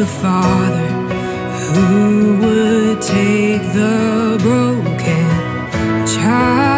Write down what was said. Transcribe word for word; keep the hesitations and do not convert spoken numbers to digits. of the Father who would take the broken child.